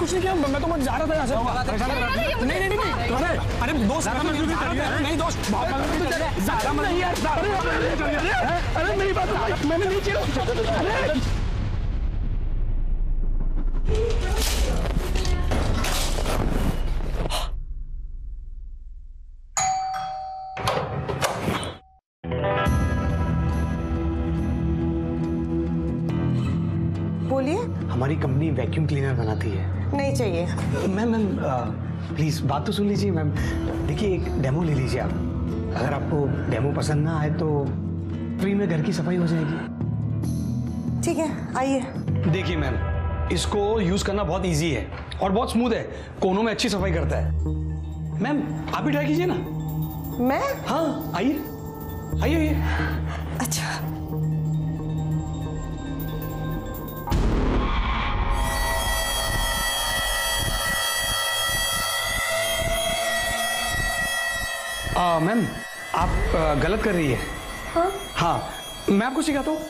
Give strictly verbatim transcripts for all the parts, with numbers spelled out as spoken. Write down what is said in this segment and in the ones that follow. कुछ नहीं किया, मैं तो मत जा रहा था यहाँ से। नहीं नहीं नहीं नहीं अरे दोस्त नहीं दोस्त ज़्यादा मत यार, अरे मेरी बात मैंने नहीं किया। हमारी कंपनी वैक्यूम क्लीनर बनाती है। नहीं चाहिए मैम। मैम प्लीज़ बात तो सुन लीजिए मैम। देखिए एक डेमो ले लीजिए आप, अगर आपको डेमो पसंद ना आए तो फ्री में घर की सफाई हो जाएगी। ठीक है आइए। देखिए मैम इसको यूज़ करना बहुत इजी है और बहुत स्मूथ है, कोनों में अच्छी सफाई करता है। मैम आप भी ट्राई कीजिए ना। मैं? हाँ आइए आइए आइए। अच्छा मैम आप आ, गलत कर रही है। हाँ हाँ मैं आपको सिखाता हूँ।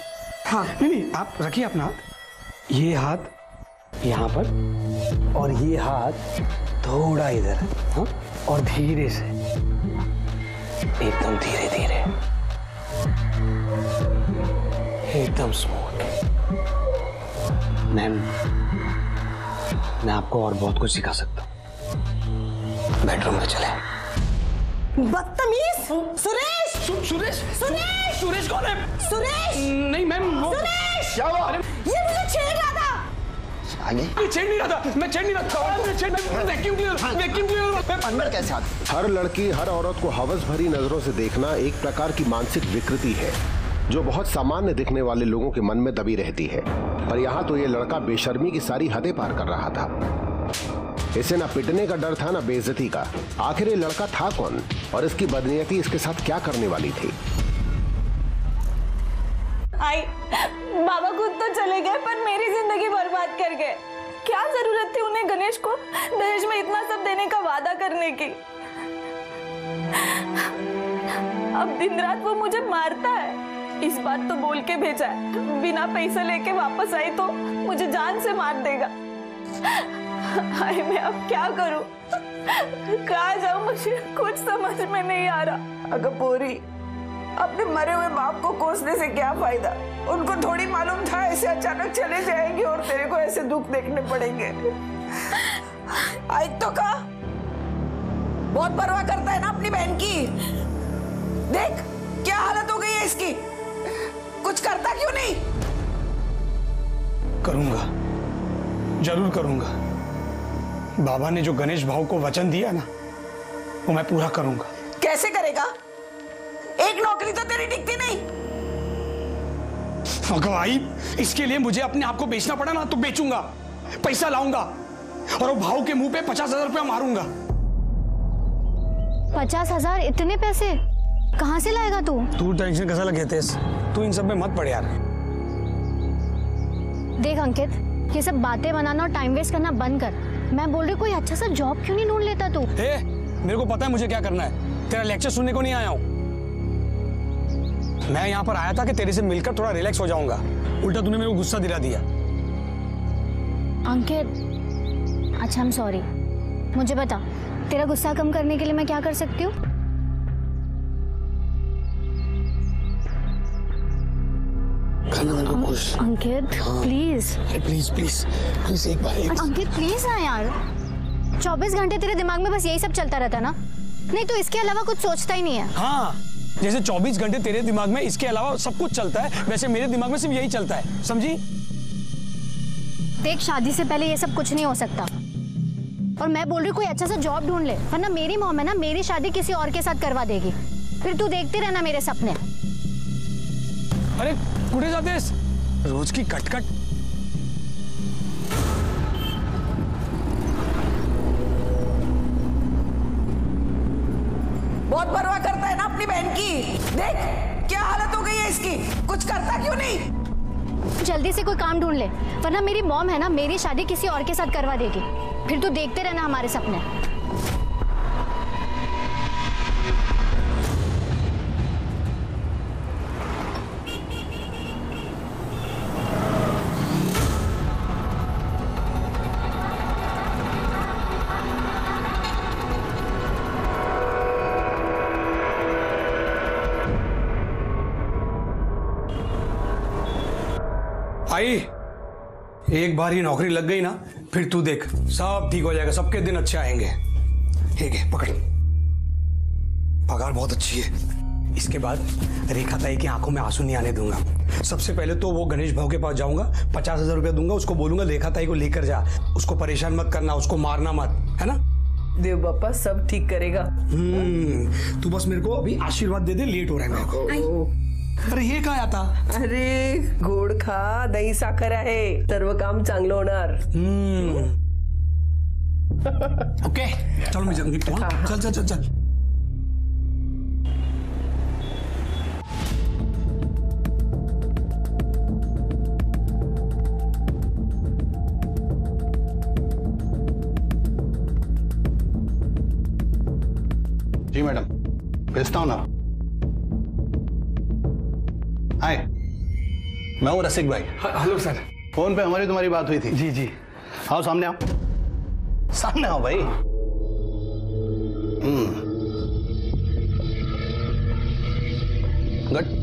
हाँ नहीं नहीं आप रखिए अपना हाथ, ये हाथ यहाँ पर और ये हाथ थोड़ा इधर। हाँ और धीरे से, एकदम धीरे धीरे, एकदम स्मूथ। मैम मैं आपको और बहुत कुछ सिखा सकता हूँ, बेडरूम में चले। बदतमीज सुरेश सुरेश सुरेश सुरेश कौन है? सुरेश नहीं मैम वो सुरेश। क्या हुआ? ये मुझे छेड़ रहा था। आगे मैं छेड़ नहीं रहा था, मैं छेड़ नहीं रहा था, मैं छेड़ नहीं। वैक्यूम क्लीनर वैक्यूम क्लीनर अंदर कैसे आता? हर लड़की हर औरत को हवस भरी नजरों से देखना एक प्रकार की मानसिक विकृति है जो बहुत सामान्य दिखने वाले लोगों के मन में दबी रहती है, पर यहाँ तो ये लड़का बेशर्मी की सारी हदें पार कर रहा था। इसे ना पिटने का डर था ना बेइज्जती का। आखिर ये लड़का था कौन और इसकी बदनीयती इसके साथ क्या करने वाली थी? आई बाबा खुद तो चले गए पर मेरी जिंदगी बर्बाद कर गए। क्या जरूरत थी उन्हें गणेश को दहेज में इतना सब देने का वादा करने की? अब दिन रात वो मुझे मारता है। इस बात तो बोल के भेजा है, बिना पैसा लेके वापस आई तो मुझे जान से मार देगा। हाय मैं अब क्या करूं? कहाँ जाऊं? मुझे कुछ समझ में नहीं आ रहा। अगर पूरी अपने मरे हुए बाप को कोसने से क्या फायदा? उनको थोड़ी मालूम था ऐसे अचानक चले जाएंगे और तेरे को ऐसे दुख देखने पड़ेंगे। आई तो का बहुत परवाह करता है ना अपनी बहन की। देख क्या हालत हो गई है इसकी, कुछ करता क्यों नहीं? करूंगा, जरूर करूंगा। बाबा ने जो गणेश भाऊ को वचन दिया ना वो मैं पूरा करूंगा। कैसे करेगा? एक नौकरी तो तेरी टिकती नहीं। अगवाई इसके लिए मुझे अपने आप को बेचना पड़ा ना, तो बेचूंगा, पैसा लाऊंगा और वो भाऊ के मुंह पे पचास हजार रुपया मारूंगा। पचास हजार इतने पैसे कहाँ से लाएगा तू? तू टेंशन कैसा लगे तेज, तू इन सब में मत पड़ यार। देख अंकित ये सब बातें बनाना और टाइम वेस्ट करना बंद कर। मैं बोल रही कोई अच्छा सा जॉब क्यों नहीं ढूंढ लेता तू? ए, मेरे को पता है मुझे क्या करना है, तेरा लेक्चर सुनने को नहीं आया हूँ। मैं यहाँ पर आया था कि तेरे से मिलकर थोड़ा रिलैक्स हो जाऊंगा, उल्टा तूने मेरे को गुस्सा दिला दिया। अंकित अच्छा आई एम सॉरी। मुझे बता तेरा गुस्सा कम करने के लिए मैं क्या कर सकती हूँ? Ankit please please please please एक बार। अंकित प्लीज ना यार, चौबीस घंटे तेरे दिमाग में बस यही सब चलता रहता ना, नहीं तो इसके अलावा कुछ सोचता ही नहीं है। हाँ जैसे चौबीस घंटे तेरे दिमाग में इसके अलावा सब कुछ चलता है, वैसे मेरे दिमाग में सिर्फ यही चलता है, समझी? देख शादी से पहले ये सब कुछ नहीं हो सकता और मैं बोल रही कोई अच्छा सा जॉब ढूंढ ले, वरना मेरी मॉम है ना मेरी शादी किसी और के साथ करवा देगी, फिर तू देखते रहना मेरे सपने। अरे कुठे जातेस? रोज की कटकट। बहुत परवाह करता है ना अपनी बहन की। देख क्या हालत हो गई है इसकी, कुछ करता क्यों नहीं? जल्दी से कोई काम ढूंढ ले, वरना मेरी मॉम है ना मेरी शादी किसी और के साथ करवा देगी, फिर तू देखते रहना हमारे सपने। एक बार ये नौकरी लग गई ना फिर तू देख सब ठीक हो जाएगा, सबके दिन अच्छे आएंगे। ठीक है पकड़, पगार बहुत अच्छी है। इसके बाद रेखा ताई की आंखों में आंसू नहीं आने दूंगा। सबसे पहले तो वो गणेश भाव के पास जाऊंगा, पचास हजार रुपया दूंगा, उसको बोलूंगा रेखा ताई को लेकर जा, उसको परेशान मत करना, उसको मारना मत, है ना? देव बापा सब ठीक करेगा। हम्म तू बस मेरे को अभी आशीर्वाद दे दे, लेट हो रहा है। अरे हे काय आता? अरे गोड खा, दही साखर आहे, सर्व काम चांगलं होणार। हम्म ओके चल मी जाऊन घेतो, चल चल चल चल। जी मैडम भेजता हूं ना। हाय, मैं हूँ रसिक भाई। हेलो सर, फोन पे हमारी तुम्हारी बात हुई थी। जी जी आओ सामने, आओ सामने आओ भाई। हम्म गुड,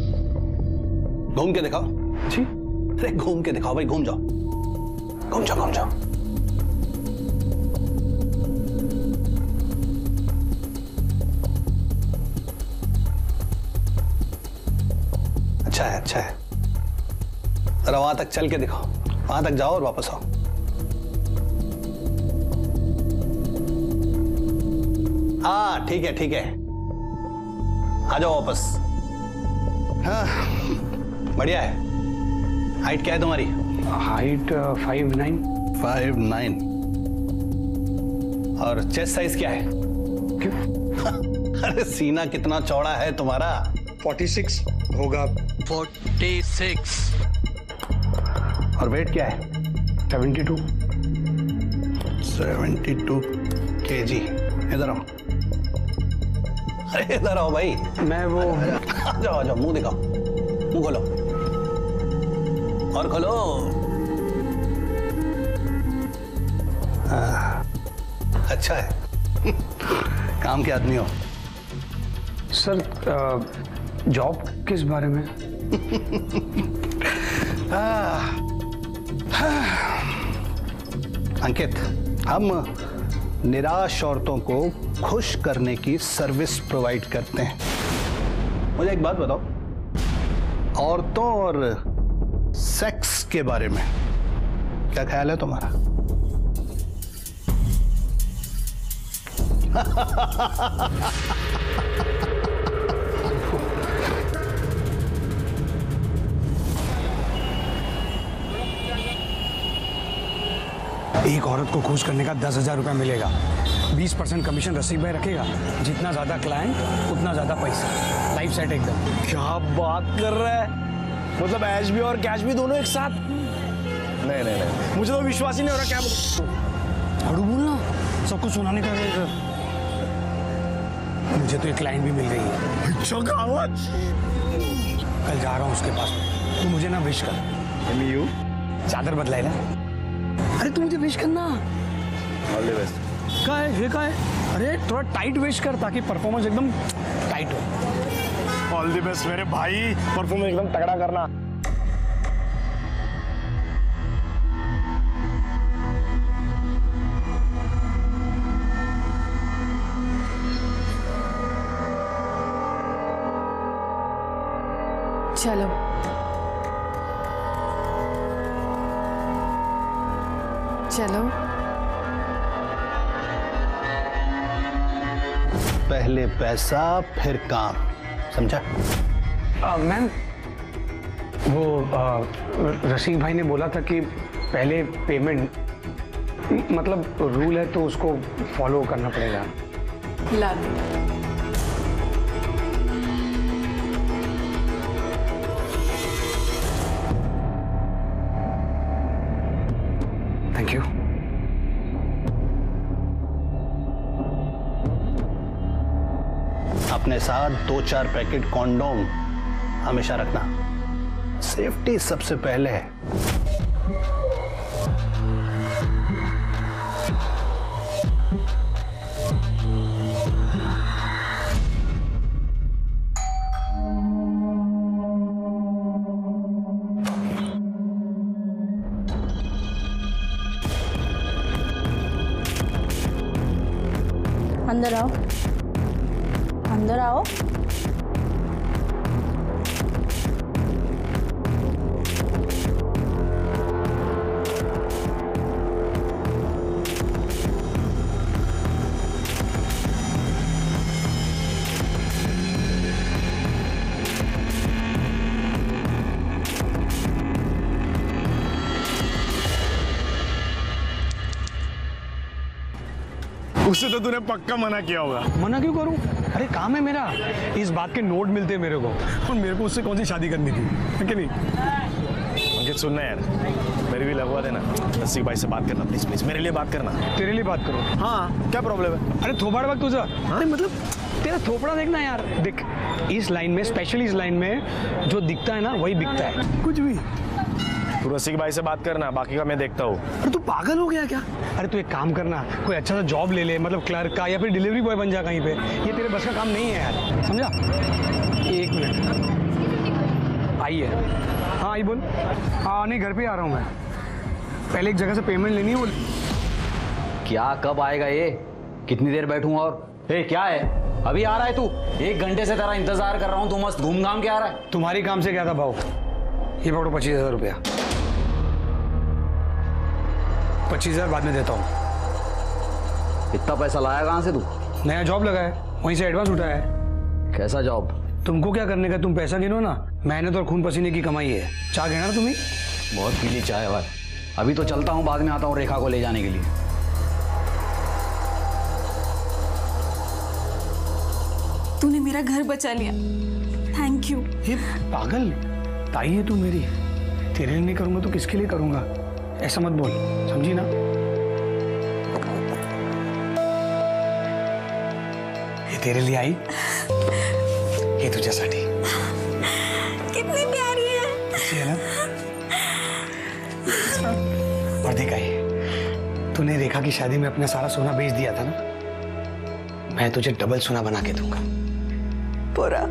घूम के दिखाओ। जी अरे घूम के दिखाओ भाई, घूम जाओ घूम जाओ घूम जाओ। अच्छा है अच्छा है, जरा वहां तक चल के दिखाओ, वहां तक जाओ और वापस आओ। हाँ ठीक है ठीक है, आ जाओ वापस। हाँ बढ़िया है। हाइट क्या है तुम्हारी? Height five nine. Five nine और चेस्ट साइज क्या है? क्यों? अरे सीना कितना चौड़ा है तुम्हारा? फोर्टी सिक्स होगा। Forty six. और वेट क्या है? Seventy two. Seventy two KG. इधर आओ, अरे इधर आओ भाई। मैं वो आ जाओ आ जाओ, मुंह दिखाओ, मुंह खोलो और खोलो। आ, अच्छा है काम के आदमी हो। सर आ, जॉब किस बारे में? अंकित, हम निराश औरतों को खुश करने की सर्विस प्रोवाइड करते हैं। मुझे एक बात बताओ, औरतों और सेक्स के बारे में क्या ख्याल है तुम्हारा? एक औरत को खुश करने का दस हजार रुपया मिलेगा, बीस परसेंट कमीशन रसीद भाई रखेगा, जितना ज्यादा क्लाइंट उतना ज्यादा पैसा, लाइफ सेट एकदम। क्या बात कर रहा है, मतलब एच भी और कैश भी दोनों एक साथ? नहीं नहीं नहीं मुझे तो विश्वास ही नहीं हो रहा। क्या बोल बोलना, सबको सुनाने का। मुझे तो एक क्लाइंट भी मिल रही है, कल जा रहा हूँ उसके पास, तू मुझे ना विश कर। चादर बदलाए ना, अरे तू मुझे विश करना। All the best. का है हे का है, अरे थोड़ा टाइट विश कर ताकि परफॉर्मेंस एकदम टाइट हो। ऑल द बेस्ट मेरे भाई, परफॉर्मेंस एकदम तगड़ा करना। चलो चलो। पहले पैसा फिर काम, समझा? मैम वो रशीद भाई ने बोला था कि पहले पेमेंट, मतलब रूल है तो उसको फॉलो करना पड़ेगा। ला थैंक यू। अपने साथ दो चार पैकेट कॉन्डोम हमेशा रखना, सेफ्टी सबसे पहले है। अंदर आओ, अंदर आओ। उसे तो तूने पक्का मना किया होगा। मना क्यों करूं? अरे काम है मेरा, इस बात के नोट मिलते हैं मेरे को, और मेरे को उससे कौन सी शादी करनी थी, है कि नहीं? अंकित सुनना यार, मेरी भी लगवा देना, रसिक भाई से बात करना प्लीज प्लीज, मेरे लिए बात करना। तेरे लिए बात करो? हाँ, क्या प्रॉब्लम है? अरे थोपड़ा वक्त तुझा, अरे मतलब तेरा थोपड़ा देखना यार। देख इस लाइन में, स्पेशली इस लाइन में जो दिखता है ना वही बिकता है। कुछ भी तू रसिक भाई से बात करना, बाकी का मैं देखता हूँ। अरे तू पागल हो गया क्या? अरे तू एक काम करना, कोई अच्छा सा जॉब ले ले, मतलब क्लर्क का या फिर डिलीवरी बॉय बन जा कहीं पे। ये तेरे बस का काम नहीं है यार, समझा? एक मिनट, आई है? हाँ आई, बोल। हाँ नहीं, घर पे आ रहा हूँ मैं, पहले एक जगह से पेमेंट लेनी है। बोल क्या, कब आएगा ये? कितनी देर बैठूंगा और? ए क्या है, अभी आ रहा है तू? एक घंटे से तेरा इंतजार कर रहा हूँ, तू मस्त घूम घाम के आ रहा है। तुम्हारी काम से क्या था भाव? ये पकड़ो पच्चीस हजार रुपया, पच्चीस हजार बाद में देता हूँ। इतना पैसा लाया कहाँ से तू? नया जॉब लगा है, वहीं से एडवांस उठाया है। कैसा जॉब? तुमको क्या करने का, तुम पैसा गिनो ना, मेहनत और खून पसीने की कमाई है। चाय गिना तुम्हें? बहुत पीली चाय है भाई, अभी तो चलता हूँ, बाद में आता हूँ रेखा को ले जाने के लिए। तूने मेरा घर बचा लिया, थैंक यू। पागल ताई है तू मेरी, तेरे लिए नहीं करूंगा तो किसके लिए करूंगा? ऐसा मत बोल, समझी ना? ये तेरे लिए आई, ये तुझ्यासाठी। कितनी प्यारी है, अच्छी है ना? और देखा ये, तूने रेखा की शादी में अपना सारा सोना बेच दिया था ना, मैं तुझे डबल सोना बना के दूंगा पूरा।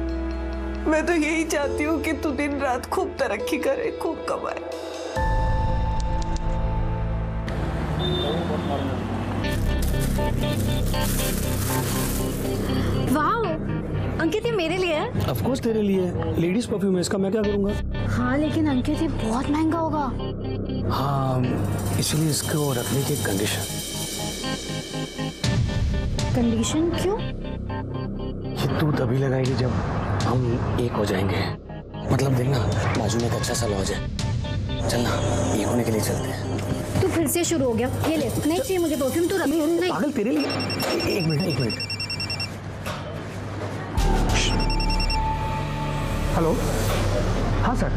मैं तो यही चाहती हूँ कि तू दिन रात खूब तरक्की करे, खूब कमाए। अंकित ये मेरे लिए है? ऑफ कोर्स तेरे लिए है, लेडीज परफ्यूम है, इसका मैं क्या करूंगा? हाँ लेकिन अंकित ये बहुत महंगा होगा। हाँ इसलिए इसको रखने की कंडीशन। कंडीशन क्यों? ये तू तभी लगाएगी जब हम एक हो जाएंगे, मतलब देखना बाजू में एक अच्छा सा लॉज है, चलना एक होने के लिए चलते हैं। तू फिर से शुरू हो गया, ये ले नहीं चाहिए मुझे परफ्यूम, तू रख। नहीं पागल तेरे लिए, एक मिनट एक मिनट। हेलो हाँ सर,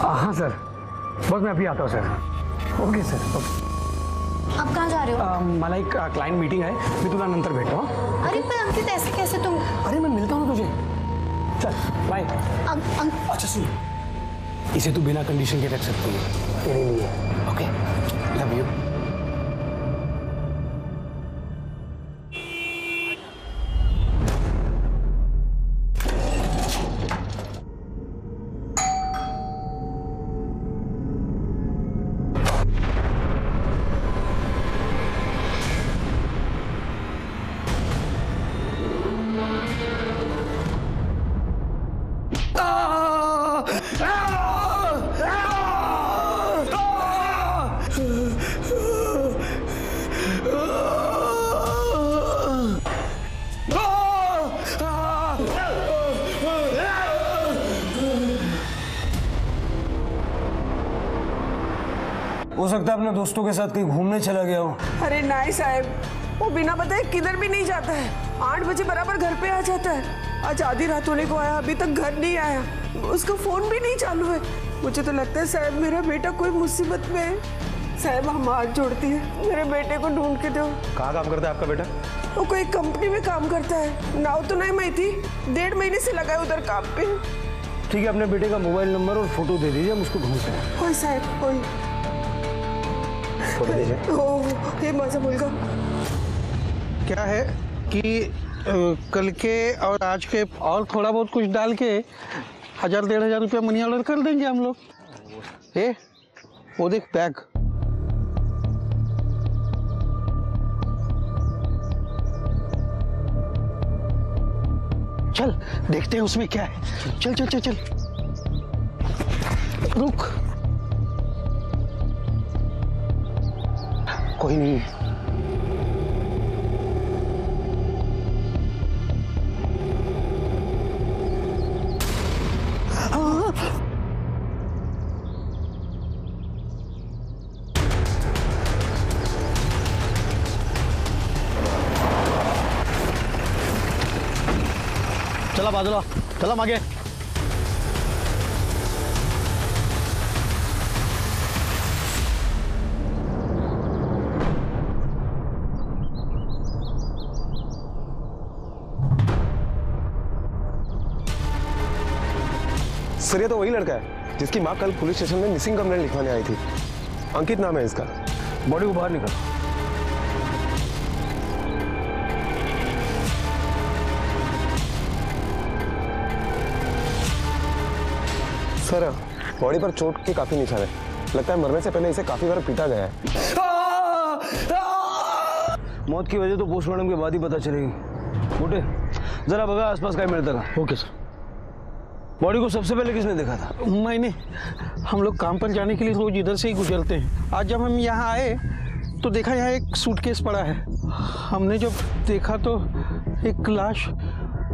हाँ सर बस मैं अभी आता हूँ सर। Okay sir okay. आप कहाँ जा रहे हो? मलाई क्लाइंट मीटिंग है, मैं तुला नंतर बैठता हूँ। अरे पर अंकित ऐसे कैसे तुम? अरे मैं मिलता हूँ तुझे, चल बाय। अच्छा सुन, इसे तू बिना कंडीशन के रख सकती है, तेरे लिए। Okay love you. हो सकता है अपने दोस्तों के साथ कहीं घूमने चला गया हो। अरे नहीं साहब, वो बिना बताए किधर भी नहीं जाता है, आठ बजे बराबर घर पे आ जाता है। आज आधी रात होने को आया, अभी तक घर नहीं आया, उसका फोन भी नहीं चालू है। मुझे तो लगता है साहब मेरा बेटा कोई मुसीबत में है। साहब हम हाथ जोड़ती है, मेरे बेटे को ढूंढ के दो। कहाँ काम करता है आपका बेटा? वो कोई कंपनी में काम करता है। नाव तो नहीं मई थी, डेढ़ महीने से लगा है उधर काम पे। ठीक है, अपने बेटे का मोबाइल नंबर और फोटो दे दीजिए, हम उसको ढूंढते हैं। कोई साहब कोई फोटो दीजिए। ओह ये मजा मुल्का क्या है कि कल के और आज के और थोड़ा बहुत कुछ डाल के हजार डेढ़ हजार रुपया मनी ऑर्डर कर देंगे हम लोग। ए वो देख बैग, चल देखते हैं उसमें क्या है। चल चल चल चल, चल। रुक, कोई नहीं है। चला बाजूला, चला मागे। सर ये तो वही लड़का है जिसकी माँ कल पुलिस स्टेशन में मिसिंग कंप्लेंट लिखवाने आई थी। अंकित नाम है इसका। बॉडी को बाहर निकाल। सर बॉडी पर चोट के काफी निशान है, लगता है मरने से पहले इसे काफी बार पीटा गया है। मौत की वजह तो पोस्टमार्टम के बाद ही पता चलेगी। बूटे जरा बगा आसपास का मिलता था। Okay sir. बॉडी को सबसे पहले किसने देखा था? मैंने। हम लोग काम पर जाने के लिए रोज इधर से ही गुजरते हैं। आज जब हम यहाँ आए तो देखा यहाँ एक सूटकेस पड़ा है। हमने जब देखा तो एक लाश।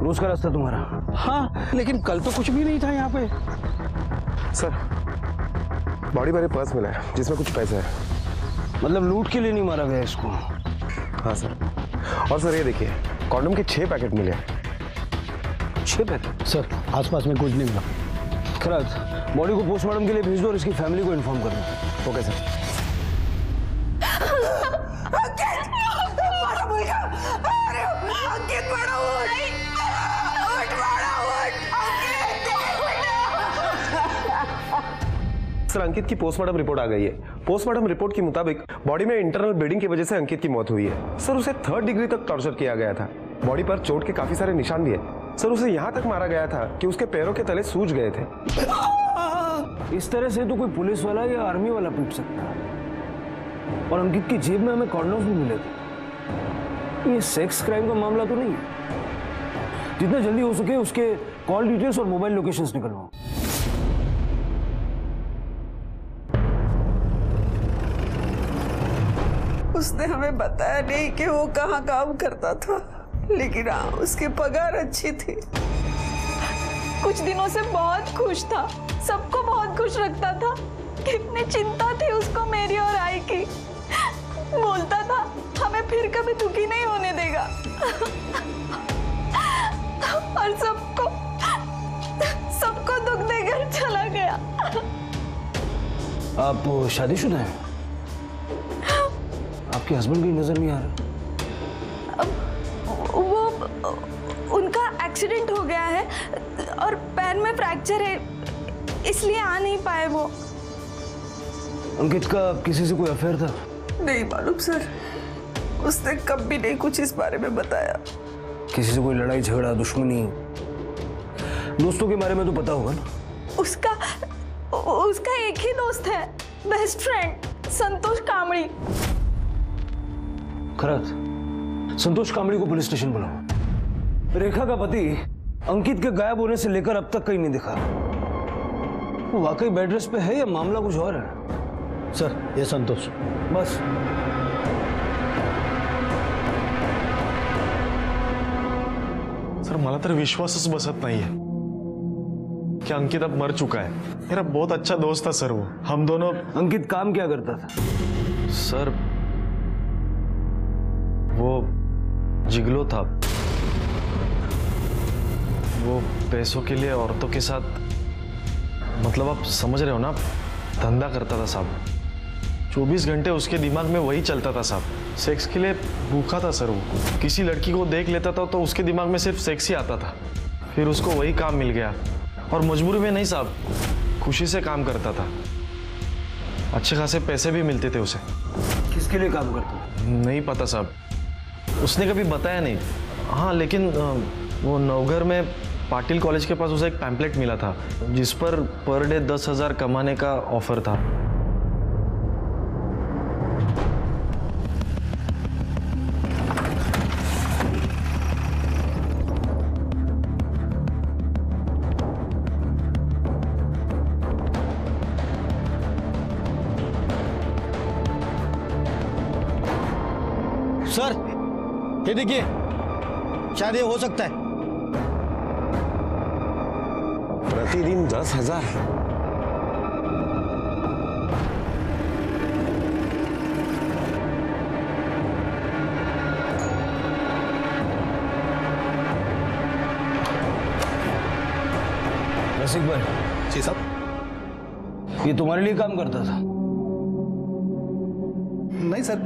रोज का रास्ता तुम्हारा? हाँ, लेकिन कल तो कुछ भी नहीं था यहाँ पे। सर बॉडी पर एक पर्स मिला है जिसमें कुछ पैसे हैं। मतलब लूट के लिए नहीं मारा गया इसको? हाँ सर। और सर ये देखिए कॉन्डम के छह पैकेट मिले हैं। छह पैकेट? सर आसपास में कुछ नहीं मिला। खैर बॉडी को पोस्टमार्टम के लिए भेज दो और इसकी फैमिली को इन्फॉर्म कर दो। Okay sir. सर अंकित की पोस्टमार्टम रिपोर्ट आ गई है। पोस्टमार्टम रिपोर्ट के मुताबिक बॉडी में इंटरनल ब्लीडिंग की वजह से अंकित की मौत हुई है। सर उसे थर्ड डिग्री तक टॉर्चर किया गया था। बॉडी पर चोट के काफी सारे निशान भी है। सर उसे यहाँ तक मारा गया था कि उसके पैरों के तले सूज गए थे। इस तरह से तो कोई पुलिस वाला या आर्मी वाला पीट सकता है। और अंकित की जेब में हमें कॉन्डोम भी मिले थे। ये सेक्स क्राइम का मामला तो नहीं है? जितना जल्दी हो सके उसके कॉल डिटेल्स और मोबाइल लोकेशन निकलवाओ। उसने हमें बताया नहीं कि वो कहाँ काम करता था, लेकिन हाँ उसकी पगार अच्छी थी। कुछ दिनों से बहुत खुश था, सबको बहुत खुश रखता था। कितनी चिंता थी उसको मेरी और आई की। बोलता था हमें फिर कभी दुखी नहीं होने देगा। और सबको सबको दुख देकर चला गया। आप शादीशुदा हैं? आपके हस्बैंड की नजर नहीं आ रहा। वो उनका एक्सीडेंट हो गया है और पैर में फ्रैक्चर है, इसलिए आ नहीं पाए वो। अंकित का किसी से कोई अफेयर था? नहीं मालूम सर, उसने कभी नहीं कुछ इस बारे में बताया। किसी से कोई लड़ाई झगड़ा दुश्मनी? दोस्तों के बारे में तो पता होगा ना? उसका उसका एक ही दोस्त है, बेस्ट फ्रेंड संतोष कामड़ी। खरत संतोष कामड़ी को पुलिस स्टेशन बुलाओ। रेखा का पति अंकित के गायब होने से लेकर अब तक कहीं नहीं दिखा। वो वाकई बेड रेस्ट पे है या मामला कुछ और है? सर ये संतोष बस। सर मला तर विश्वासच बसत नहीं है कि अंकित अब मर चुका है। मेरा बहुत अच्छा दोस्त था सर वो। हम दोनों। अंकित काम क्या करता था? सर वो जिगलो था। वो पैसों के लिए औरतों के साथ मतलब आप समझ रहे हो ना, धंधा करता था साहब, चौबीस घंटे उसके दिमाग में वही चलता था साहब। सेक्स के लिए भूखा था सर वो, किसी लड़की को देख लेता था तो उसके दिमाग में सिर्फ सेक्स ही आता था। फिर उसको वही काम मिल गया और मजबूरी में नहीं साहब, खुशी से काम करता था, अच्छे खासे पैसे भी मिलते थे उसे। किसके लिए काम करता? नहीं पता साहब, उसने कभी बताया नहीं। हाँ लेकिन वो नवघर में पाटिल कॉलेज के पास उसे एक पैम्पलेट मिला था जिस पर पर डे दस हजार कमाने का ऑफर था। सर ये देखिए, शायद ये हो सकता है। प्रतिदिन दस हजार रसिक भाई। जी साहब। ये तुम्हारे लिए काम करता था? नहीं सर।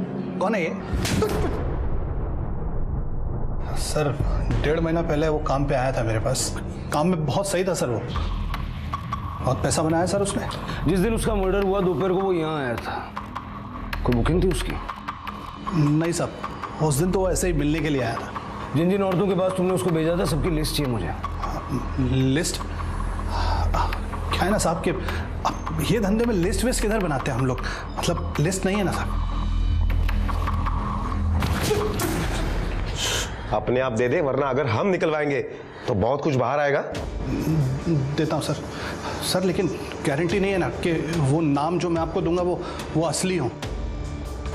कौन है ये? सर डेढ़ महीना पहले वो काम पे आया था मेरे पास। काम में बहुत सही था सर, वो बहुत पैसा बनाया सर उसने। जिस दिन उसका मर्डर हुआ दोपहर को वो यहाँ आया था। कोई बुकिंग थी उसकी? नहीं साहब, उस दिन तो वो ऐसे ही मिलने के लिए आया था। जिन जिन औरतों के पास तुमने उसको भेजा था सबकी लिस्ट चाहिए मुझे। लिस्ट? क्या है ना साहब कि अब ये धंधे में लिस्ट वेस्ट किधर बनाते हैं हम लोग, मतलब लिस्ट नहीं है ना साहब। अपने आप दे दे, वरना अगर हम निकलवाएंगे तो बहुत कुछ बाहर आएगा। देता हूँ सर। सर लेकिन गारंटी नहीं है ना कि वो नाम जो मैं आपको दूंगा वो वो असली हो।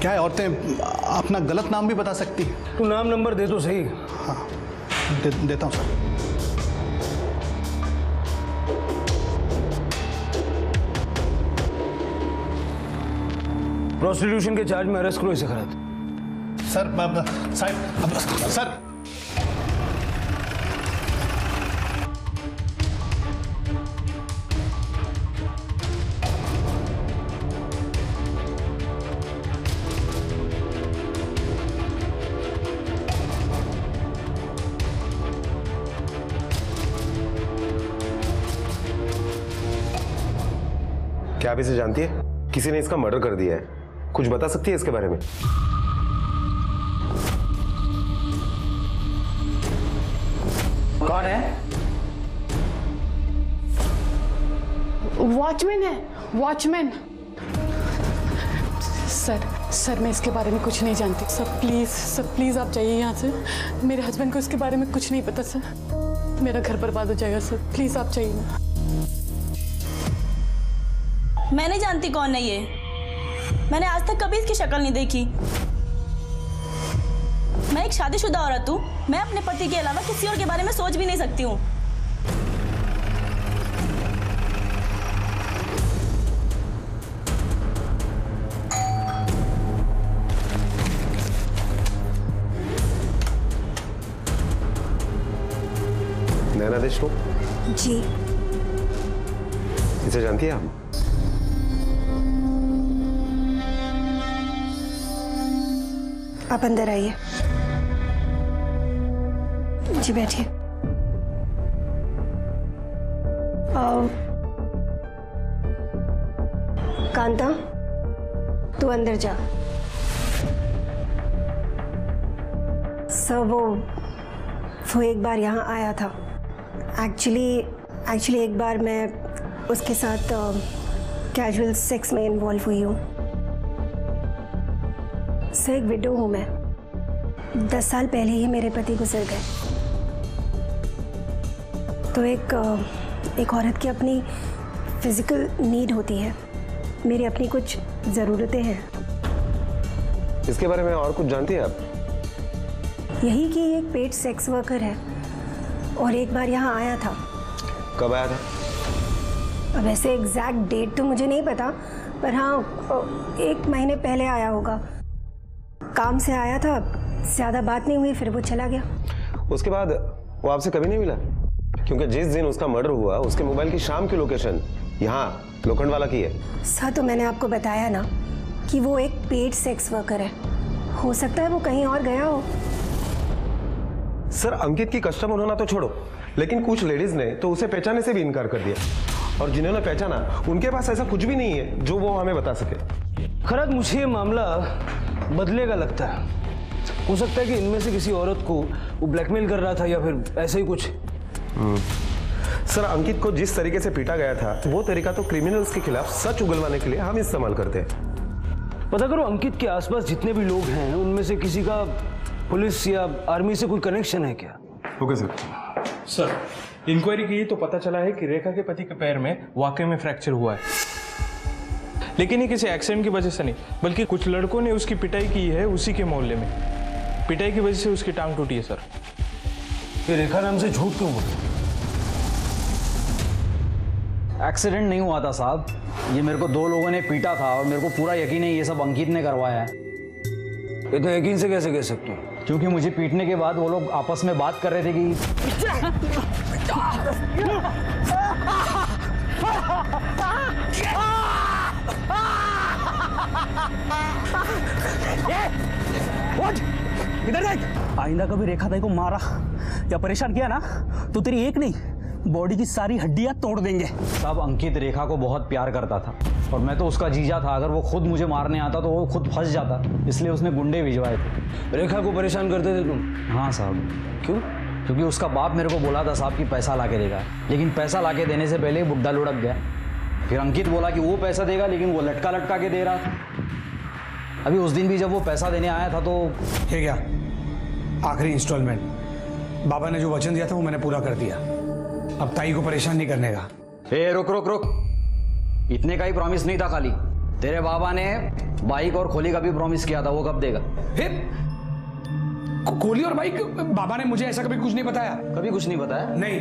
क्या है, औरतें अपना गलत नाम भी बता सकती हैं। तो नाम नंबर दे दो सही। हाँ दे, देता हूँ सर। प्रोस्टिट्यूशन के चार्ज में अरेस्ट करो इसे। खराब सर साहब, सर क्या आप इसे जानती है? किसी ने इसका मर्डर कर दिया है, कुछ बता सकती है इसके बारे में? कौन है? वॉचमैन है, वॉचमैन। सर सर मैं इसके बारे में कुछ नहीं जानती सर। प्लीज सर प्लीज आप जाइए यहाँ से। मेरे हस्बैंड को इसके बारे में कुछ नहीं पता सर। मेरा घर बर्बाद हो जाएगा सर, प्लीज आप जाइए ना। मैं नहीं जानती कौन है ये, मैंने आज तक कभी इसकी शक्ल नहीं देखी। मैं एक शादीशुदा औरत हूँ, मैं अपने पति के अलावा किसी और के बारे में सोच भी नहीं सकती हूँ। नैना देशमुख। जी। इसे जानती है आप? आप अंदर आइए। जी बैठिए। कांता तू अंदर जा। सर वो वो एक बार यहाँ आया था। एक्चुअली एक्चुअली एक बार मैं उसके साथ कैजुअल सेक्स में इन्वॉल्व हुई हूँ। सर एक विडो हूँ मैं, दस साल पहले ही मेरे पति गुजर गए। तो एक एक औरत की अपनी फिजिकल नीड होती है, मेरी अपनी कुछ ज़रूरतें हैं। इसके बारे में और कुछ जानती हैं आप? यही कि एक पेड सेक्स वर्कर है और एक बार यहाँ आया था। कब आया था? अब ऐसे एग्जैक्ट डेट तो मुझे नहीं पता, पर हाँ एक महीने पहले आया होगा। काम से आया था, ज़्यादा बात नहीं हुई, फिर वो चला गया। उसके बाद वो आपसे कभी नहीं मिला? क्योंकि जिस दिन उसका मर्डर हुआ उसके मोबाइल की शाम की लोकेशन यहाँ लोखंड वाला की है। सर तो मैंने आपको बताया ना कि वो एक पेड सेक्स वर्कर है, हो सकता है वो कहीं और गया हो। सर अंकित की कस्टमर होना तो छोड़ो, लेकिन कुछ लेडीज ने तो उसे पहचाने से भी इनकार कर दिया और जिन्होंने पहचाना उनके पास ऐसा कुछ भी नहीं है जो वो हमें बता सके। खैर मुझे ये मामला बदलेगा लगता है। हो सकता है कि इनमें से किसी औरत को वो ब्लैकमेल कर रहा था या फिर ऐसे ही कुछ। सर अंकित को जिस तरीके से पीटा गया था वो तरीका तो क्रिमिनल्स के खिलाफ सच उगलवाने के लिए हम इस्तेमाल करते हैं। पता करो अंकित के आसपास जितने भी लोग हैं उनमें से किसी का पुलिस या आर्मी से कोई कनेक्शन है क्या? Okay sir. सर इंक्वायरी की तो पता चला है कि रेखा के पति के पैर में वाकई में फ्रैक्चर हुआ है, लेकिन ये किसी एक्सीडेंट की वजह से नहीं बल्कि कुछ लड़कों ने उसकी पिटाई की है। उसी के मोहल्ले में पिटाई की वजह से उसकी टांग टूटी है। सर ये रेखा नाम से झूठ क्यों बोल? एक्सीडेंट नहीं हुआ था साहब, ये मेरे को दो लोगों ने पीटा था और मेरे को पूरा यकीन है ये सब अंकित ने करवाया है। इतने यकीन से कैसे कह सकते हो? क्योंकि मुझे पीटने के बाद वो लोग आपस में बात कर रहे थे कि इधर देख, आइंदा कभी रेखा ताई को मारा या परेशान किया ना तो तेरी एक नहीं बॉडी की सारी हड्डियां तोड़ देंगे। साहब अंकित रेखा को बहुत प्यार करता था और मैं तो उसका जीजा था, अगर वो खुद मुझे मारने आता तो वो खुद फंस जाता, इसलिए उसने गुंडे भिजवाए थे। रेखा को परेशान करते थे तुम? हाँ साहब। क्यों? क्योंकि उसका बाप मेरे को बोला था साहब कि पैसा ला के देगा, लेकिन पैसा ला के देने से पहले बुड्ढा लुढ़क गया। फिर अंकित बोला कि वो पैसा देगा, लेकिन वो लटका लटका के दे रहा था। अभी उस दिन भी जब वो पैसा देने आया था तो ये क्या आखिरी इंस्टॉलमेंट, बाबा ने जो वचन दिया था वो मैंने पूरा कर दिया, अब ताई को परेशान नहीं करने का। ए रुक रुक रुक, इतने का ही प्रॉमिस नहीं था, खाली तेरे बाबा ने बाइक और खोली का भी प्रॉमिस किया था, वो कब देगा? खोली और बाइक? बाबा ने मुझे ऐसा कभी कुछ नहीं बताया। कभी कुछ नहीं बताया? नहीं,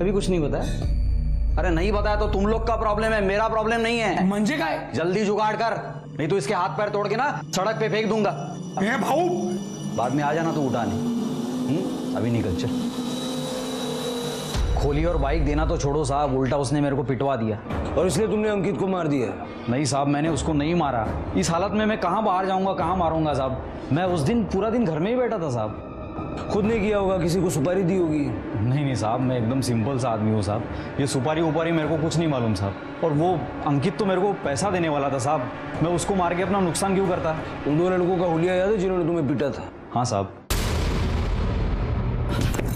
कभी कुछ नहीं बताया। अरे नहीं बताया तो तुम लोग का प्रॉब्लम है, मेरा प्रॉब्लम नहीं है। मंजे का है? जल्दी जुगाड़ कर, नहीं तो इसके हाथ पैर तोड़ के ना सड़क पे फेंक दूंगा। ए भाऊ बाद में आ जाना तो उठा नहीं, अभी निकल चल। खोली और बाइक देना तो छोड़ो साहब, उल्टा उसने मेरे को पिटवा दिया। और इसलिए तुमने अंकित को मार दिया? नहीं साहब मैंने उसको नहीं मारा, इस हालत में मैं कहाँ बाहर जाऊँगा, कहाँ मारूंगा साहब। मैं उस दिन पूरा दिन घर में ही बैठा था साहब। खुद ने किया होगा, किसी को सुपारी दी होगी? नहीं नहीं साहब मैं एकदम सिंपल सा आदमी हूँ साहब, ये सुपारी उपारी मेरे को कुछ नहीं मालूम साहब। और वो अंकित तो मेरे को पैसा देने वाला था साहब, मैं उसको मार के अपना नुकसान क्यों करता? उन दो लड़कों का हुलिया याद है जिन्होंने तुम्हें पीटा था? हाँ साहब।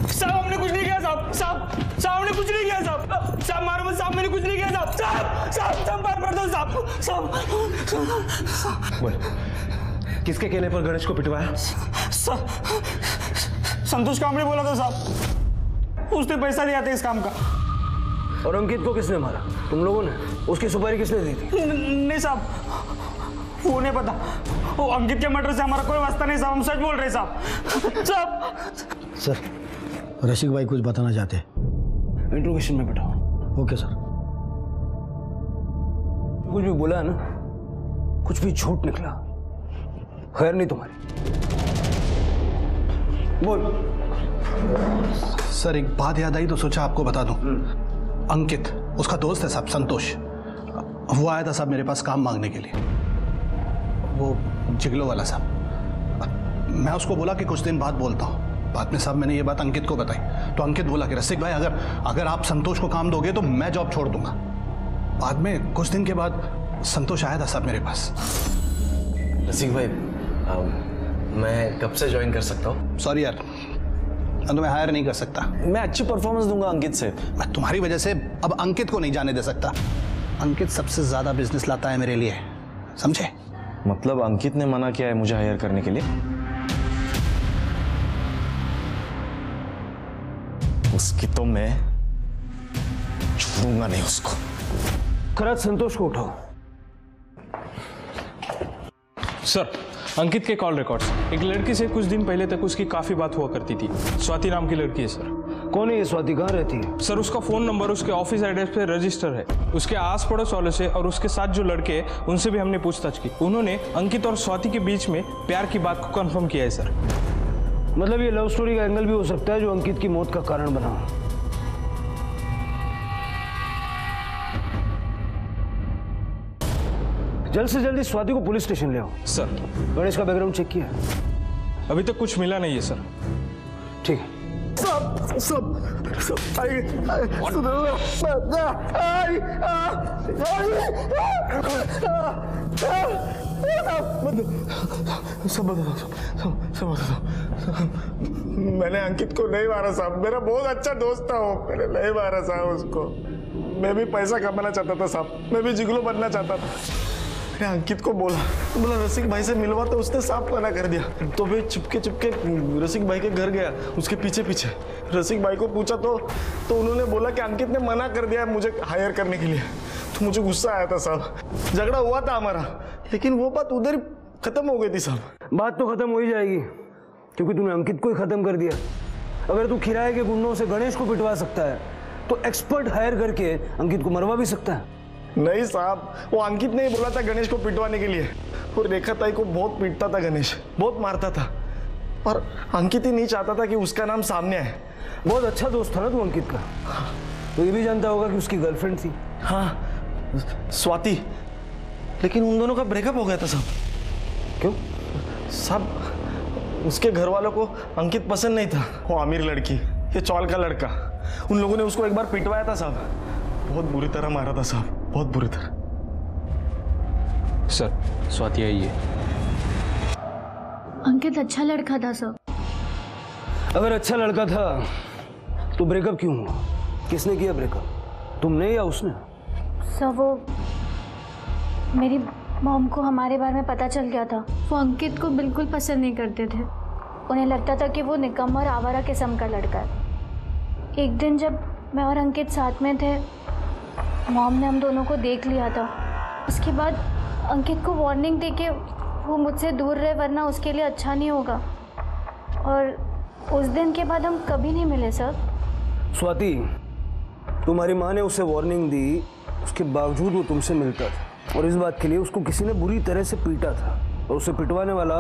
साहब हमने कुछ नहीं किया साहब, साहब साहब हमने कुछ नहीं किया साहब, साहब मारो मत साहब, मैंने कुछ नहीं किया साहब, साहब साहब साहब मार पड़ दो साहब, साहब। किसके कहने पर गणेश को पिटवाया? संतोष कामरे बोला था साहब, उसने पैसा दिया था इस काम का। और अंकित को किसने मारा? तुम लोगों ने? उसकी सुपारी किसने दी थी? नहीं साहब वो नहीं पता, वो अंकित के मर्डर से हमारा कोई वास्ता नहीं साहब, हम सच बोल रहे साहब। साहब सर रसिक भाई कुछ बताना चाहते हैं? इंट्रोगेशन में बैठाओ। Okay sir. कुछ भी बोला ना, कुछ भी झूठ निकला, खैर नहीं तुम्हारी। बोल सर। एक बात याद आई तो सोचा आपको बता दूं। अंकित उसका दोस्त है साहब संतोष, वो आया था साहब मेरे पास काम मांगने के लिए, वो जिगलो वाला साहब। मैं उसको बोला कि कुछ दिन बाद बोलता हूँ, बाद में साहब मैंने ये बात अंकित को बताई तो अंकित बोला कि रसिक भाई अगर अगर आप संतोष को काम दोगे तो मैं जॉब छोड़ दूंगा। बाद में कुछ दिन के बाद संतोष आया था साहब मेरे पास। रसिक भाई मैं कब से ज्वाइन कर सकता हूँ? सॉरी यार मैं तुम्हें हायर नहीं कर सकता। मैं अच्छी परफॉर्मेंस दूंगा अंकित से। मैं तुम्हारी वजह से अब अंकित को नहीं जाने दे सकता, अंकित सबसे ज्यादा बिजनेस लाता है मेरे लिए, समझे? मतलब अंकित ने मना किया है मुझे हायर करने के लिए? उसकी तो मैं छोड़ूंगा नहीं उसको। खराज संतोष को उठाओ। सर अंकित के कॉल रिकॉर्ड्स, एक लड़की से कुछ दिन पहले तक उसकी काफी बात हुआ करती थी, स्वाति नाम की लड़की है सर। कौन है ये स्वाति, कहाँ रहती है? सर उसका फोन नंबर उसके ऑफिस एड्रेस पे रजिस्टर है, उसके आस पड़ोस वालों से और उसके साथ जो लड़के हैं उनसे भी हमने पूछताछ की, उन्होंने अंकित और स्वाति के बीच में प्यार की बात को कंफर्म किया है सर। मतलब ये लव स्टोरी का एंगल भी हो सकता है जो अंकित की मौत का कारण बना। जल्द से जल्दी स्वाति को पुलिस स्टेशन ले आओ। सर गणेश का बैकग्राउंड चेक किया? अभी तक कुछ मिला नहीं है सर। ठीक है। सब सब सब आई सब सब मैंने अंकित को नहीं मारा साहब, मेरा बहुत अच्छा दोस्त था वो, मैंने नहीं मारा साहब उसको। मैं भी पैसा कमाना चाहता था साहब, मैं भी जिगलो बनना चाहता था। मैंने अंकित को बोला बोला रसिक भाई से मिलवा, तो उसने साफ मना कर दिया। तो फिर चुपके चुपके रसिक भाई के घर गया, उसके पीछे पीछे रसिक भाई को पूछा तो तो उन्होंने बोला कि अंकित ने मना कर दिया है मुझे हायर करने के लिए। तो मुझे गुस्सा आया था साहब, झगड़ा हुआ था हमारा, लेकिन वो बात उधर खत्म हो गई थी साहब। बात तो खत्म हो ही जाएगी क्योंकि तुमने अंकित को ही खत्म कर दिया। अगर तू किराए के गुंडों से गणेश को पिटवा सकता है तो एक्सपर्ट हायर करके अंकित को मरवा भी सकता है। नहीं साहब, वो अंकित ने ही बोला था गणेश को पिटवाने के लिए। और रेखा ताई को बहुत पीटता था गणेश, बहुत मारता था, पर अंकित ही नहीं चाहता था कि उसका नाम सामने आए। बहुत अच्छा दोस्त था ना तू अंकित का। हाँ। तो ये भी जानता होगा कि उसकी गर्लफ्रेंड थी। हाँ स्वाति, लेकिन उन दोनों का ब्रेकअप हो गया था साहब। क्यों साहब? उसके घर वालों को अंकित पसंद नहीं था, वो आमिर लड़की, ये चौल का लड़का। उन लोगों ने उसको एक बार पिटवाया था साहब, बहुत बुरी तरह मारा था साहब, बहुत बुरी तरह। सर स्वाति आई है। अंकित अच्छा लड़का था सर। अगर अच्छा लड़का था तो ब्रेकअप क्यों हुआ? किसने किया ब्रेकअप, तुमने या उसने? सर वो मेरी मॉम को हमारे बारे में पता चल गया था। वो अंकित को बिल्कुल पसंद नहीं करते थे, उन्हें लगता था कि वो निकम्मा और आवारा किस्म का लड़का है। एक दिन जब मैं और अंकित साथ में थे, मॉम ने हम दोनों को देख लिया था। उसके बाद अंकित को वार्निंग दे के वो मुझसे दूर रहे वरना उसके लिए अच्छा नहीं होगा, और उस दिन के बाद हम कभी नहीं मिले सर। स्वाति, तुम्हारी माँ ने उसे वार्निंग दी, उसके बावजूद वो तुमसे मिलता था, और इस बात के लिए उसको किसी ने बुरी तरह से पीटा था, और उसे पिटवाने वाला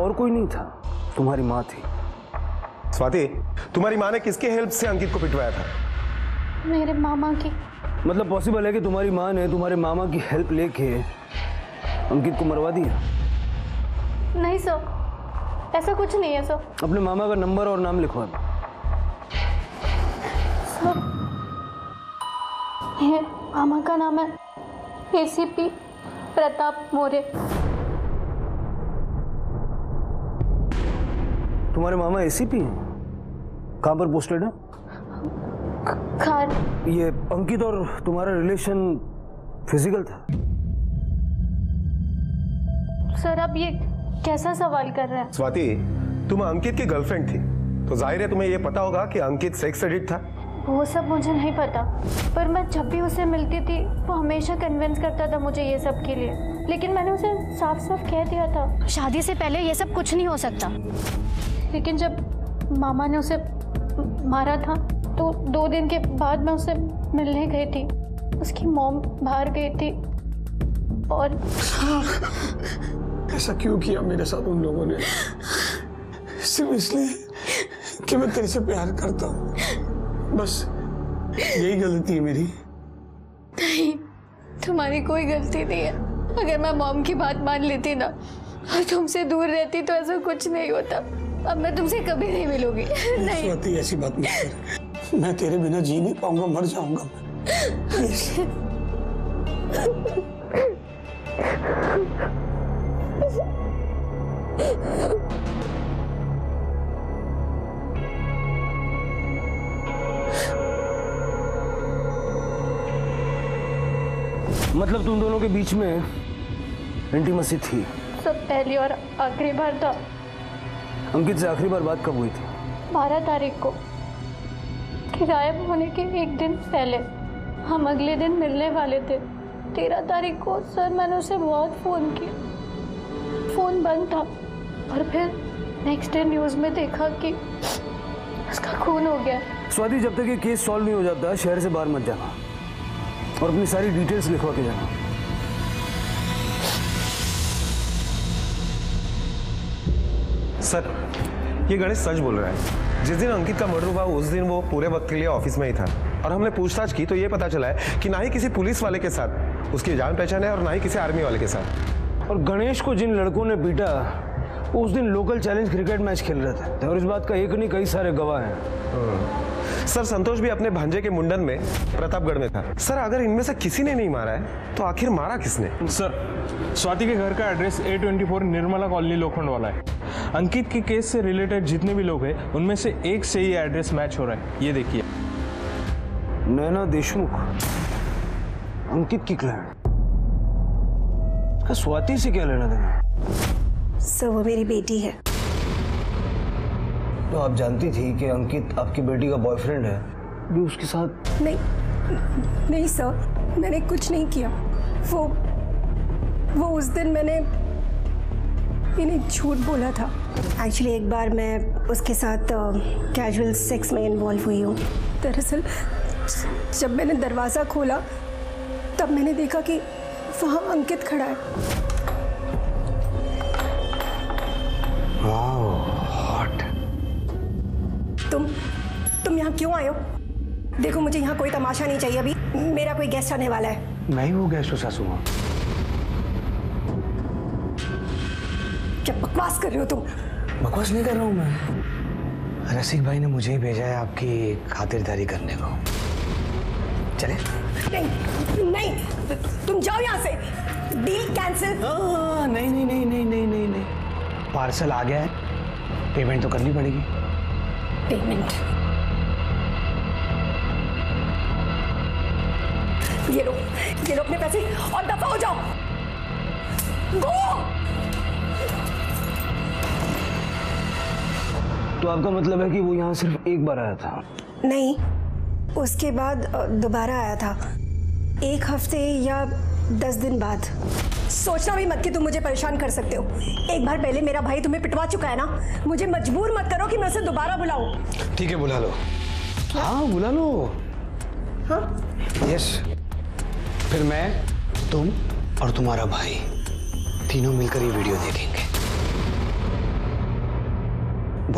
और कोई नहीं था, तुम्हारी माँ थी। स्वाति, तुम्हारी माँ ने किसके हेल्प से अंकित को पिटवाया था? मेरे मामा की। मतलब पॉसिबल है कि तुम्हारी माँ ने तुम्हारे मामा की हेल्प लेके अंकित को मरवा दिया? नहीं सर, ऐसा कुछ नहीं है सर। अपने मामा का नंबर और नाम लिखवा दो। सर, ये मामा का नाम है ए सी पी प्रताप मोरे। तुम्हारे मामा ए सी पी हैं? कहाँ पर पोस्टेड है? खान। ये अंकित और तुम्हारा रिलेशन फिजिकल था? सर आप ये कैसा सवाल कर रहे हैं? स्वाति, तुम अंकित की गर्लफ्रेंड थी, तो जाहिर है तुम्हें ये पता होगा कि अंकित सेक्स एडिक्ट था। वो सब मुझे नहीं पता, पर मैं जब भी उसे मिलती थी वो हमेशा कन्विंस करता था मुझे ये सब के लिए, लेकिन मैंने उसे साफ साफ कह दिया था शादी से पहले ये सब कुछ नहीं हो सकता। लेकिन जब मामा ने उसे मारा था तो दो दिन के बाद मैं उसे मिलने गई थी, उसकी मॉम बाहर गई थी। और ऐसा क्यों किया मेरे साथ उन लोगों ने? सिर्फ इसलिए कि मैं तेरे से प्यार करता हूँ, बस यही गलती है मेरी। नहीं, तुम्हारी कोई गलती नहीं है। अगर मैं मॉम की बात मान लेती ना और तुमसे दूर रहती तो ऐसा कुछ नहीं होता। अब मैं तुमसे कभी नहीं मिलूंगी। नहीं स्वाति, ऐसी बात मत कर, मैं तेरे बिना जी नहीं पाऊंगा, मर जाऊंगा। मतलब तुम दोनों के बीच में इंटीमेसी थी? सब पहली और आखिरी बार था। अंकित से आखिरी बार बात कब हुई थी? बारह तारीख को, गायब होने के एक दिन पहले। हम अगले दिन मिलने वाले थे तेरह तारीख को। सर मैंने उसे बहुत फ़ोन किया, फ़ोन बंद था, और फिर नेक्स्ट डे न्यूज़ में देखा कि उसका खून हो गया। स्वाति, जब तक ये केस सॉल्व नहीं हो जाता शहर से बाहर मत जाना, और अपनी सारी डिटेल्स लिखवा के जाना। सर ये गणेश सच बोल रहा है। जिस दिन अंकित का मर्डर हुआ उस दिन वो पूरे वक्त के लिए ऑफिस में ही था, और हमने पूछताछ की तो ये पता चला है कि ना ही किसी पुलिस वाले के साथ उसकी जान पहचान है और ना ही किसी आर्मी वाले के साथ। और गणेश को जिन लड़कों ने पीटा वो उस दिन लोकल चैलेंज क्रिकेट मैच खेल रहे थे और इस बात का एक नहीं कई सारे गवाह हैं। सर संतोष भी अपने भांजे के मुंडन में प्रतापगढ़ में था। सर अगर इनमें से किसी ने नहीं मारा है तो आखिर मारा किसने? सर स्वाति के घर का address A twenty four Nirmala colony Lokhandwala है। अंकित के केस से रिलेटेड जितने भी लोग हैं उनमें से एक से ये एड्रेस मैच हो रहा है। ये देखिए नैना देशमुख अंकित की क्लाइंट का स्वाति से क्या लेना देना? सर वो मेरी बेटी है। तो आप जानती थी कि अंकित आपकी बेटी का बॉयफ्रेंड है भी उसके साथ? नहीं नहीं सर मैंने कुछ नहीं किया। वो वो उस दिन मैंने इन्हें झूठ बोला था। एक्चुअली एक बार मैं उसके साथ कैजुअल सेक्स में इन्वॉल्व हुई हूँ। दरअसल जब मैंने दरवाज़ा खोला तब मैंने देखा कि वहाँ अंकित खड़ा है। Wow, hot. तुम तुम यहाँ क्यों आए हो? देखो मुझे यहाँ कोई तमाशा नहीं चाहिए। अभी मेरा कोई गेस्ट आने वाला है। मैं ही वो गेस्ट हूँ सासू माँ। क्या बकवास कर रहे हो तुम? बकवास नहीं कर रहा हूँ मैं। रसिक भाई ने मुझे ही भेजा है आपकी खातिरदारी करने को। चले। नहीं नहीं तुम जाओ यहाँ से। Deal cancel. नहीं नहीं नहीं नहीं नहीं नहीं नहीं पार्सल आ गया है पेमेंट तो करनी पड़ेगी। पेमेंट ये लो ये लो अपने पैसे और दफा हो जाओ। गो। तो आपका मतलब है कि वो यहाँ सिर्फ एक बार आया था? नहीं उसके बाद दोबारा आया था एक हफ्ते या दस दिन बाद। सोचना भी मत कि तुम मुझे परेशान कर सकते हो। एक बार पहले मेरा भाई तुम्हें पिटवा चुका है ना। मुझे मजबूर मत करो कि मैं उसे दोबारा बुलाऊं। ठीक है बुला लो। हाँ बुला लो। हाँ यस फिर मैं तुम और तुम्हारा भाई तीनों मिलकर ये वीडियो देखेंगे।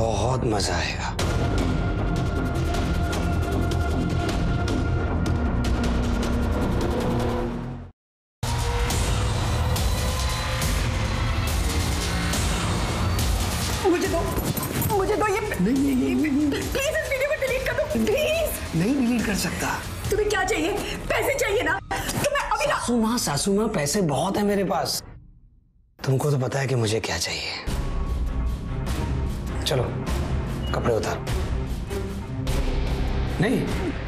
बहुत मजा आएगा। सकता तुम्हें क्या चाहिए? पैसे चाहिए ना तुम्हें अभी ना। सासू माँ सासू माँ पैसे बहुत है मेरे पास। तुमको तो पता है कि मुझे क्या चाहिए। चलो कपड़े उतार। नहीं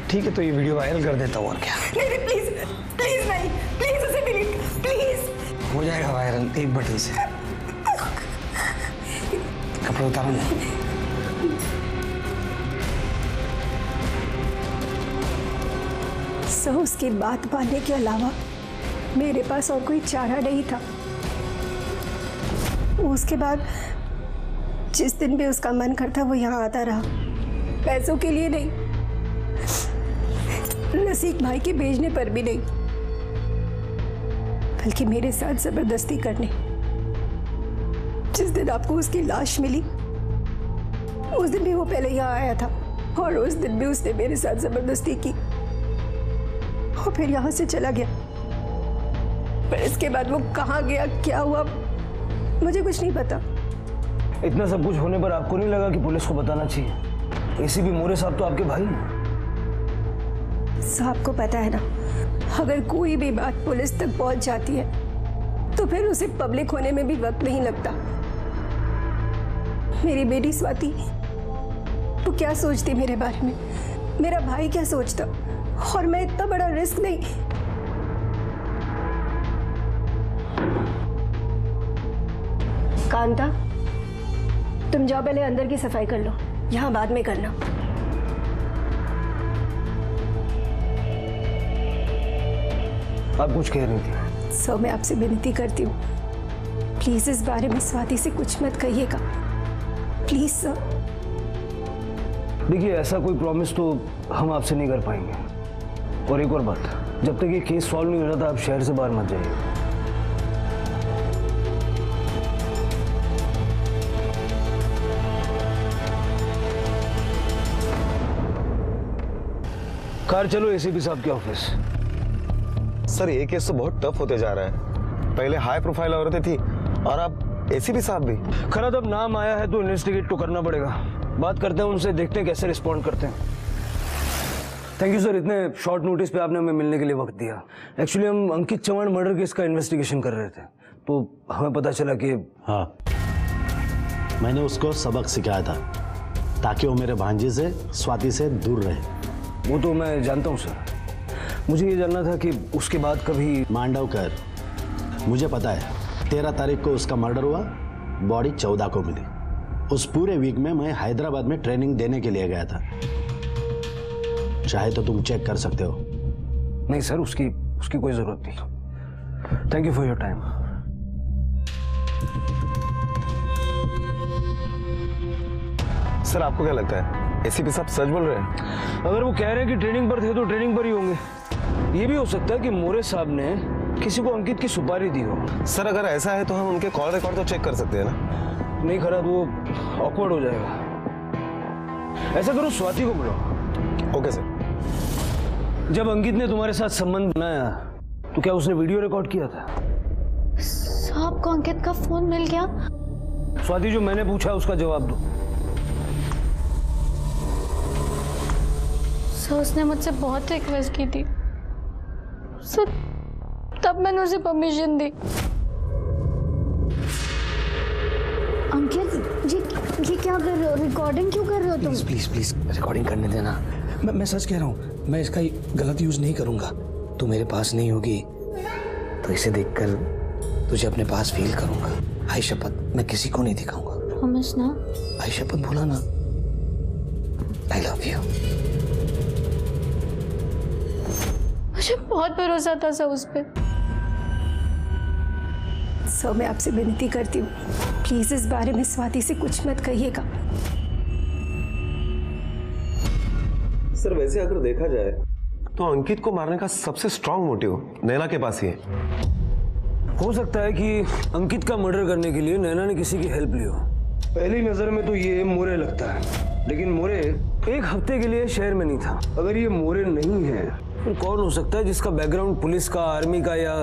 ठीक है तो ये वीडियो वायरल कर देता हूँ और क्या। नहीं प्लीज प्लीज नहीं प्लीज उसे डिलीट प्लीज। हो जाएगा वायरल एक बटन से। कपड़े उतारो ना। सो उसकी बात मानने के अलावा मेरे पास और कोई चारा नहीं था। उसके बाद जिस दिन भी उसका मन करता वो यहाँ आता रहा। पैसों के लिए नहीं रसिक भाई के भेजने पर भी नहीं बल्कि मेरे साथ जबरदस्ती करने। जिस दिन आपको उसकी लाश मिली उस दिन भी वो पहले यहाँ आया था और उस दिन भी उसने मेरे साथ जबरदस्ती की और फिर यहाँ से चला गया। पर इसके बाद वो कहाँ गया क्या हुआ मुझे कुछ नहीं पता। इतना सब कुछ होने पर आपको नहीं लगा कि पुलिस को बताना चाहिए? एसीपी मोरे साहब तो आपके भाई हैं। साहब को पता है ना अगर कोई भी बात पुलिस तक पहुँच जाती है तो फिर उसे पब्लिक होने में भी वक्त नहीं लगता। मेरी बेटी स्वाति तो क्या सोचती मेरे बारे में? मेरा भाई क्या सोचता? और मैं इतना बड़ा रिस्क नहीं। कांता तुम जाओ पहले अंदर की सफाई कर लो। यहां बाद में करना। आप कुछ कह रही थी। सो मैं आपसे विनती करती हूँ प्लीज इस बारे में स्वाति से कुछ मत कहिएगा प्लीज सर। देखिए ऐसा कोई प्रॉमिस तो हम आपसे नहीं कर पाएंगे। और एक और बात जब तक ये केस सॉल्व नहीं हो रहा था आप शहर से बाहर मत जाइए। कार चलो एसीपी साहब के ऑफिस। सर ये केस तो बहुत टफ होते जा रहा है। पहले हाई प्रोफाइल औरतें थी और अब एसीपी साहब भी। खैर अब नाम आया है तो इन्वेस्टिगेट तो करना पड़ेगा। बात करते हैं उनसे, देखते हैं कैसे रिस्पॉन्ड करते हैं। थैंक यू सर, इतने शॉर्ट नोटिस पे आपने हमें मिलने के लिए वक्त दिया। एक्चुअली हम अंकित चव्हाण मर्डर केस का इन्वेस्टिगेशन कर रहे थे तो हमें पता चला कि हाँ मैंने उसको सबक सिखाया था ताकि वो मेरे भांजे से स्वाति से दूर रहे। वो तो मैं जानता हूँ सर, मुझे ये जानना था कि उसके बाद कभी। मांडवकर, मुझे पता है तेरह तारीख को उसका मर्डर हुआ, बॉडी चौदह को मिली। उस पूरे वीक में मैं हैदराबाद में ट्रेनिंग देने के लिए गया था, चाहे तो तुम चेक कर सकते हो। नहीं सर, उसकी उसकी कोई जरूरत नहीं। Thank you for your time. Sir आपको क्या लगता है, एसीपी साहब सच बोल रहे हैं? अगर वो कह रहे हैं कि ट्रेनिंग पर थे तो ट्रेनिंग पर ही होंगे। ये भी हो सकता है कि मोरे साहब ने किसी को अंकित की सुपारी दी हो। सर अगर ऐसा है तो हम उनके कॉल रिकॉर्ड तो चेक कर सकते हैं ना? नहीं खराब, वो ऑकवर्ड हो जाएगा। ऐसा करो स्वाति को बुलाओ। Okay sir. जब अंकित ने तुम्हारे साथ संबंध बनाया तो क्या उसने वीडियो रिकॉर्ड किया था? साहब को अंकित का फोन मिल गया। स्वाति जो मैंने पूछा उसका जवाब दो। सर उसने मुझसे बहुत रिक्वेस्ट की थी सर, तब मैंने उसे परमिशन दी। अंकित ये ये क्या कर रहे हो? रिकॉर्डिंग क्यों कर रहे हो तुम? प्लीज प्लीज प्लीज रिकॉर्डिंग करने देना। मैं मैं सच कह रहा हूँ, मैं इसका गलत यूज नहीं करूँगा। तू मेरे पास नहीं होगी तो इसे देखकर तुझे अपने पास फील करूँगा। आई शपथ मैं किसी को नहीं दिखाऊंगा। प्रॉमिस ना? आई शपथ बोला ना। I love you. मुझे बहुत भरोसा था सर उस पर। सर मैं आपसे विनती करती हूँ, प्लीज इस बारे में स्वाति से कुछ मत कहिएगा। सर वैसे अगर देखा जाए तो अंकित को मारने का सबसे स्ट्रांग मोटिव नैना के पास ही है। हो सकता है कि अंकित का मर्डर करने के लिए नैना ने किसी की हेल्प ली हो। पहली नजर में तो ये मोरे लगता है, लेकिन मोरे एक हफ्ते के लिए शहर में नहीं था। अगर ये मोरे नहीं है तो कौन हो सकता है जिसका बैकग्राउंड पुलिस का, आर्मी का या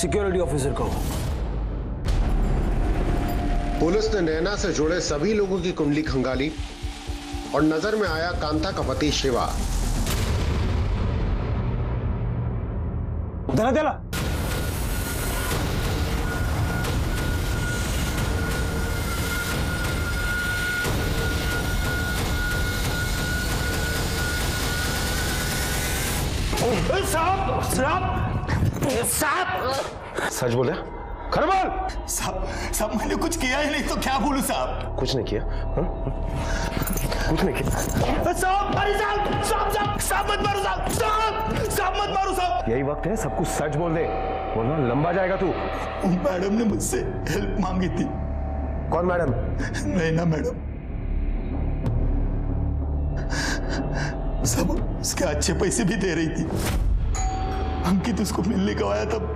सिक्योरिटी ऑफिसर का हो? पुलिस ने नैना से जुड़े सभी लोगों की कुंडली खंगाली और नजर में आया कांता का पति शिवा। दला दला। साहब साहब साहब सच बोले? खरबल साहब साहब मैंने कुछ किया ही नहीं तो क्या बोलूं साहब? कुछ नहीं किया हा? हा? कुछ नहीं किया साहब। साहब साहब साहब मत मारो साहब, साहब साहब मत मारो साहब। यही वक्त है सब कुछ सच बोल दे, बोलना लंबा जाएगा तू। मैडम ने मुझसे हेल्प मांगी थी। कौन मैडम? नैना मैडम। सब उसके अच्छे पैसे भी दे रही थी। अंकित उसको मिलने को आया था।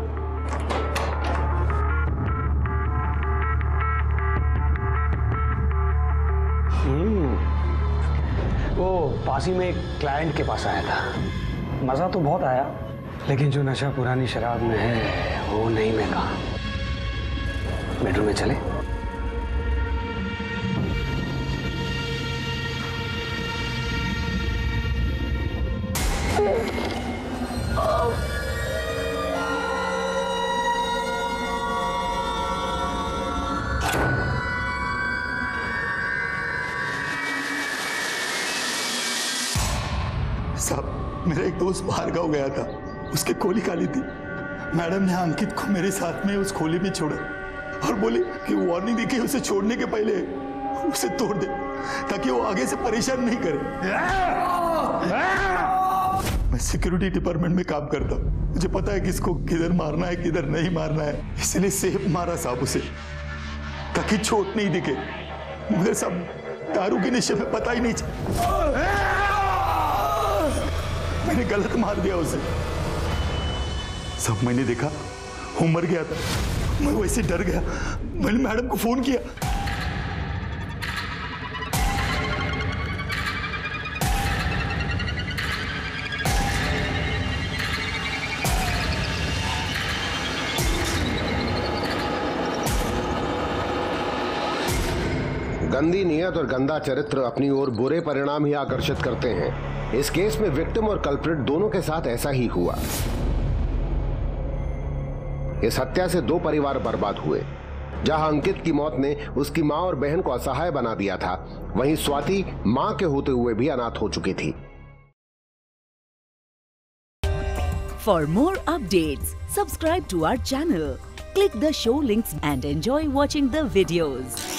पासी में एक क्लाइंट के पास आया था। मजा तो बहुत आया लेकिन जो नशा पुरानी शराब में है वो नहीं। मैं कहा बेडरूम में चले। मेरा एक दोस्त बाहर गाँव गया था, उसके खोली खाली थी। मैडम ने अंकित को मेरे साथ में उस खोली में छोड़ा और बोली कि वार्निंग देके उसे छोड़ने के पहले उसे तोड़ दे ताकि वो आगे से परेशान नहीं करे। मैं सिक्योरिटी डिपार्टमेंट में काम करता हूँ, मुझे पता है किसको किधर मारना है किधर नहीं मारना है। इसलिए सेफ मारा साहब उसे ताकि चोट नहीं दिखे। मगर साहब दारू के नशे में पता ही नहीं चला, मैंने गलत मार दिया उसे। सब मैंने देखा वो मर गया था। मैं वैसे डर गया, मैंने मैडम को फोन किया। गंदी नीयत और गंदा चरित्र अपनी ओर बुरे परिणाम ही आकर्षित करते हैं। इस केस में विक्टिम और कल्प्रिट दोनों के साथ ऐसा ही हुआ। इस हत्या से दो परिवार बर्बाद हुए। जहां अंकित की मौत ने उसकी मां और बहन को असहाय बना दिया था, वहीं स्वाति मां के होते हुए भी अनाथ हो चुकी थी। For more updates, subscribe to our channel, click the show links and enjoy watching the videos.